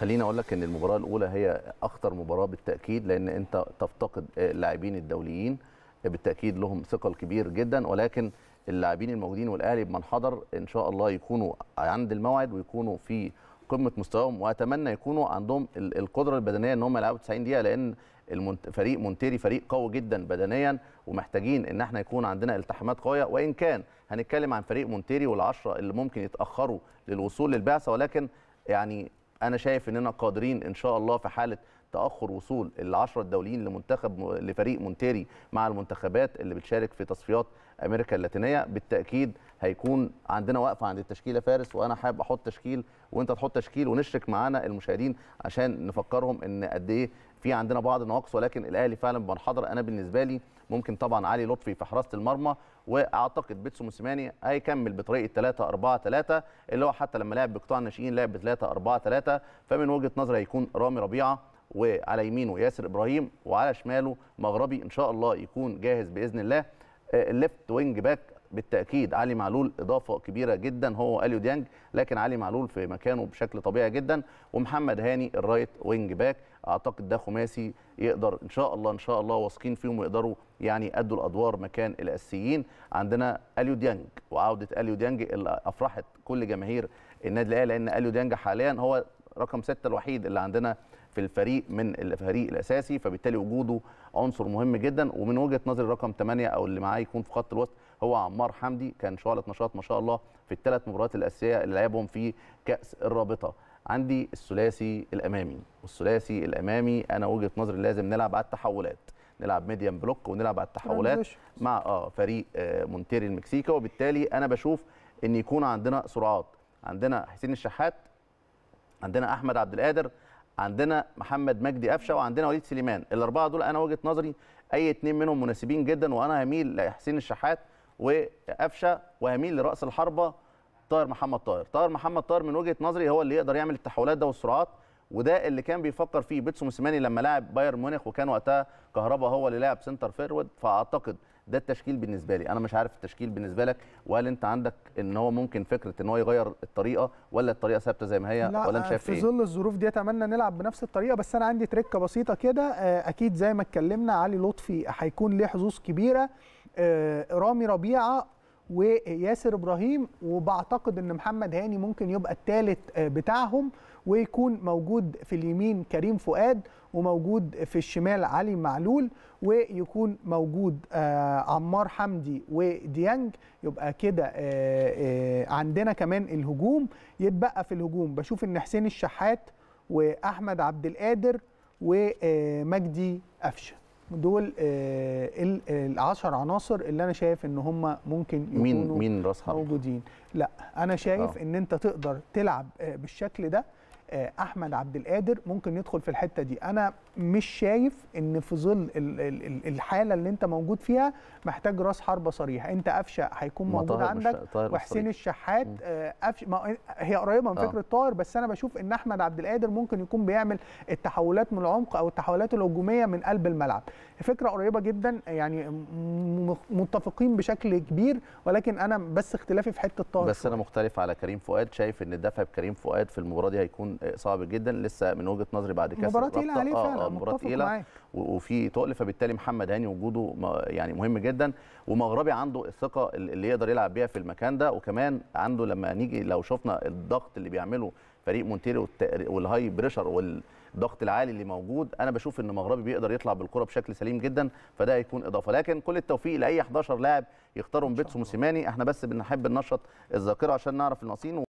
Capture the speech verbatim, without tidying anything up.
خليني اقول لك ان المباراه الاولى هي اخطر مباراه بالتاكيد، لان انت تفتقد اللاعبين الدوليين بالتاكيد لهم ثقل كبير جدا، ولكن اللاعبين الموجودين والاهلي بمن حضر ان شاء الله يكونوا عند الموعد ويكونوا في قمه مستواهم، واتمنى يكونوا عندهم القدره البدنيه ان هم يلعبوا تسعين دقيقه، لان فريق مونتيري فريق قوي جدا بدنيا، ومحتاجين ان احنا يكون عندنا التحامات قويه، وان كان هنتكلم عن فريق مونتيري والعشره اللي ممكن يتاخروا للوصول للبعثه، ولكن يعني انا شايف اننا قادرين ان شاء الله في حاله تاخر وصول العشره الدوليين لمنتخب لفريق مونتيري مع المنتخبات اللي بتشارك في تصفيات امريكا اللاتينيه، بالتاكيد هيكون عندنا وقفه عند التشكيله فارس، وانا حابب احط تشكيل وانت تحط تشكيل ونشرك معانا المشاهدين عشان نفكرهم ان قد ايه في عندنا بعض النواقص، ولكن الاهلي فعلا بنحضر. انا بالنسبه لي ممكن طبعا علي لطفي في حراسه المرمى، واعتقد بيتسو موسيماني هيكمل بطريقه ثلاثة أربعة ثلاثة اللي هو حتى لما لعب بقطاع الناشئين لعب ب ثلاثة أربعة ثلاثة، فمن وجهه نظري هيكون رامي ربيعه وعلى يمينه ياسر ابراهيم وعلى شماله مغربي ان شاء الله يكون جاهز باذن الله. الليفت وينج باك بالتاكيد علي معلول اضافه كبيره جدا هو اليو ديانج، لكن علي معلول في مكانه بشكل طبيعي جدا، ومحمد هاني الرايت وينج باك. اعتقد ده خماسي يقدر ان شاء الله ان شاء الله واثقين فيهم ويقدروا يعني يأدوا الادوار مكان الاساسيين. عندنا اليو ديانج وعوده اليو ديانج اللي افرحت كل جماهير النادي الاهلي، لان اليو ديانج حاليا هو رقم ستة الوحيد اللي عندنا في الفريق من الفريق الاساسي، فبالتالي وجوده عنصر مهم جدا. ومن وجهه نظري رقم ثمانية او اللي معاه يكون في خط الوسط هو عمار حمدي، كان شعله نشاط ما شاء الله في الثلاث مباريات الاساسيه اللي لعبهم في كاس الرابطه. عندي الثلاثي الامامي، والثلاثي الامامي انا وجهه نظري لازم نلعب على التحولات، نلعب ميديم بلوك ونلعب على التحولات مع اه فريق آه مونتيري المكسيكي، وبالتالي انا بشوف ان يكون عندنا سرعات، عندنا حسين الشحات، عندنا احمد عبد القادر، عندنا محمد مجدي قفشه، وعندنا وليد سليمان. الاربعه دول انا وجهه نظري اي اتنين منهم مناسبين جدا، وانا هميل لحسين الشحات وقفشه، وهميل لراس الحربه طاهر محمد طاهر. طاهر محمد طاهر من وجهه نظري هو اللي يقدر يعمل التحولات ده والسرعات، وده اللي كان بيفكر فيه بيتسو موسيماني لما لعب بايرن ميونخ، وكان وقتها كهربا هو اللي لعب سنتر فيرود. فاعتقد ده التشكيل بالنسبه لي، انا مش عارف التشكيل بالنسبه لك، وهل انت عندك ان هو ممكن فكره ان هو يغير الطريقه ولا الطريقه ثابته زي ما هي، ولا انت شايف ايه؟ لا، في ظل الظروف دي اتمنى نلعب بنفس الطريقه، بس انا عندي تركه بسيطه كده. اكيد زي ما اتكلمنا علي لطفي هيكون ليه حظوظ كبيره، رامي ربيعه وياسر ابراهيم، وبعتقد ان محمد هاني ممكن يبقى الثالث بتاعهم، ويكون موجود في اليمين كريم فؤاد، وموجود في الشمال علي معلول، ويكون موجود آه عمار حمدي وديانج. يبقى كده آه آه عندنا كمان الهجوم، يتبقى في الهجوم بشوف ان حسين الشحات واحمد عبد القادر ومجدي قفشه، دول آه العشر عناصر اللي انا شايف ان هم ممكن يكونوا مين مين راس حرب موجودين. لا انا شايف آه. ان انت تقدر تلعب آه بالشكل ده. احمد عبد القادر ممكن يدخل في الحته دي، انا مش شايف ان في ظل الحاله اللي انت موجود فيها محتاج راس حربه صريح. انت قفشه هيكون موجود عندك، وحسين الشحات قفشه هي قريبه من فكره آه. طاهر، بس انا بشوف ان احمد عبد القادر ممكن يكون بيعمل التحولات من العمق او التحولات الهجوميه من قلب الملعب. فكره قريبه جدا، يعني متفقين بشكل كبير، ولكن انا بس اختلافي في حته طاهر بس شوية. انا مختلف على كريم فؤاد، شايف ان الدفع بكريم فؤاد في المباراه دي هيكون صعب جدا لسه من وجهه نظري بعد كاس مباراه تقيله عليه فعلا، مباراه تقيله وفي تقل، فبالتالي محمد هاني وجوده يعني مهم جدا، ومغربي عنده الثقه اللي يقدر يلعب بيها في المكان ده، وكمان عنده لما نيجي لو شفنا الضغط اللي بيعمله فريق مونتيري والهاي بريشر والضغط العالي اللي موجود، انا بشوف ان مغربي بيقدر يطلع بالكره بشكل سليم جدا، فده هيكون اضافه. لكن كل التوفيق لاي حداشر لاعب يختارهم بيتسو موسيماني، احنا بس بنحب ننشط الذاكره عشان نعرف الناقصين.